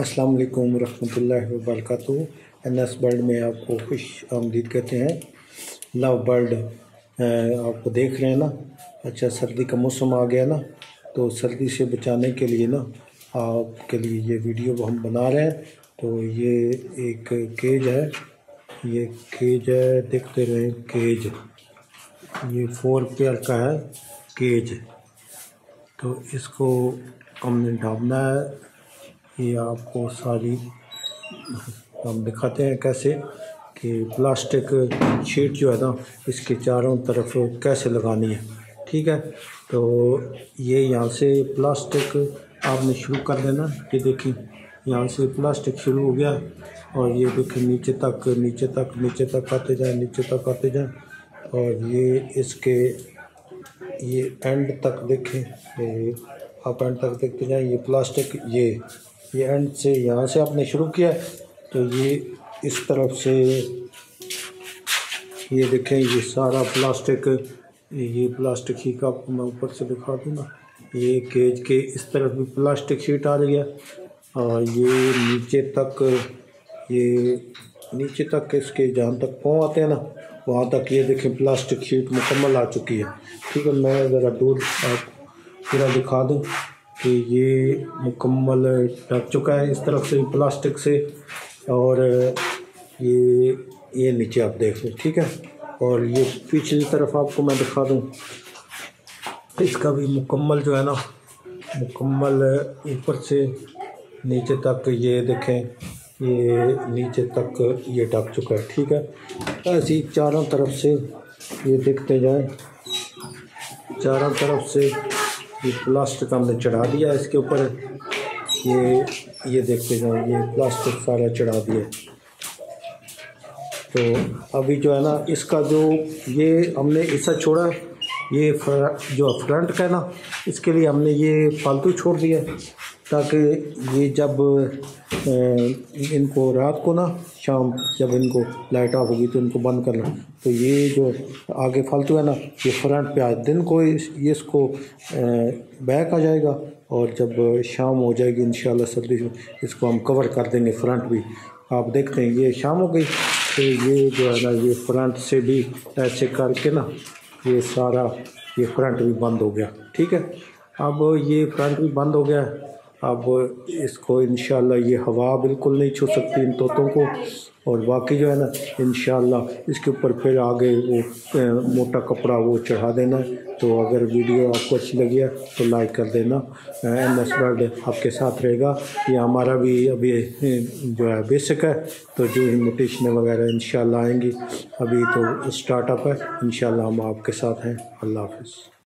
अस्सलाम वालेकुम रहमतुल्लाहि व बरकातहू। एनएस बर्ड में आपको खुश आमदीद कहते हैं। लव बर्ड आपको देख रहे हैं ना। अच्छा, सर्दी का मौसम आ गया ना, तो सर्दी से बचाने के लिए ना आपके लिए ये वीडियो हम बना रहे हैं। तो ये एक केज है, ये केज है, देखते रहे केज, ये 4 पेयर का है केज। तो इसको हमने ढाबना है। ये आपको सारी हम दिखाते हैं कैसे कि प्लास्टिक शीट जो है ना इसके चारों तरफ कैसे लगानी है, ठीक है। तो ये यहाँ से प्लास्टिक आपने शुरू कर देना। ये देखिए यहाँ से प्लास्टिक शुरू हो गया और ये देखिए नीचे तक आते जाएं और ये इसके ये एंड तक देखें, आप एंड तक देखते जाएं। ये प्लास्टिक ये एंड से यहाँ से आपने शुरू किया तो ये इस तरफ से ये देखें, ये सारा प्लास्टिक, ये प्लास्टिक ही का मैं ऊपर से दिखा दूँगा। ये केज के इस तरफ भी प्लास्टिक शीट आ रही है और ये नीचे तक इसके जहाँ तक पाँव आते हैं ना वहाँ तक ये देखें प्लास्टिक शीट मुकम्मल आ चुकी है, ठीक है। मैं ज़रा दूर आपको पूरा दिखा दूँ कि ये मुकम्मल ढक चुका है इस तरफ से प्लास्टिक से और ये नीचे आप देख लें, ठीक है। और ये पिछली तरफ आपको मैं दिखा दूँ, इसका भी मुकम्मल जो है ना मुकम्मल ऊपर से नीचे तक ये देखें, ये नीचे तक ये ढक चुका है, ठीक है। ऐसे ही चारों तरफ से ये देखते जाएं, चारों तरफ से ये प्लास्टिक हमने चढ़ा दिया इसके ऊपर। ये देखते जाएं, ये प्लास्टिक सारा चढ़ा दिया। तो अभी जो है ना इसका जो ये हमने हिस्सा छोड़ा, ये जो फ्रंट का है ना इसके लिए हमने ये फालतू छोड़ दिया ताकि ये जब इनको रात को ना शाम जब इनको लाइट ऑफ होगी तो इनको बंद करना। तो ये जो आगे फालतू है ना ये फ्रंट पे आज दिन को ये इसको बैक आ जाएगा और जब शाम हो जाएगी इंशाल्लाह सर्दी इसको हम कवर कर देंगे फ्रंट भी। आप देखते हैं ये शाम हो गई तो ये जो है ना ये फ्रंट से भी ऐसे करके ना ये सारा ये फ्रंट भी बंद हो गया, ठीक है। अब ये फ्रंट भी बंद हो गया। अब इसको इंशाल्लाह ये हवा बिल्कुल नहीं छू सकती इन तोतों को और बाकी जो है ना इंशाल्लाह इसके ऊपर फिर आगे वो मोटा कपड़ा वो चढ़ा देना। तो अगर वीडियो आपको अच्छी लगी है तो लाइक कर देना। एनएस बर्ड आपके साथ रहेगा। ये हमारा भी अभी जो है बेसिक है, तो जो इन्विटेशन वगैरह इंशाल्लाह आएंगी, अभी तो स्टार्टअप है। इंशाल्लाह हम आपके साथ हैं। अल्लाह हाफिज़।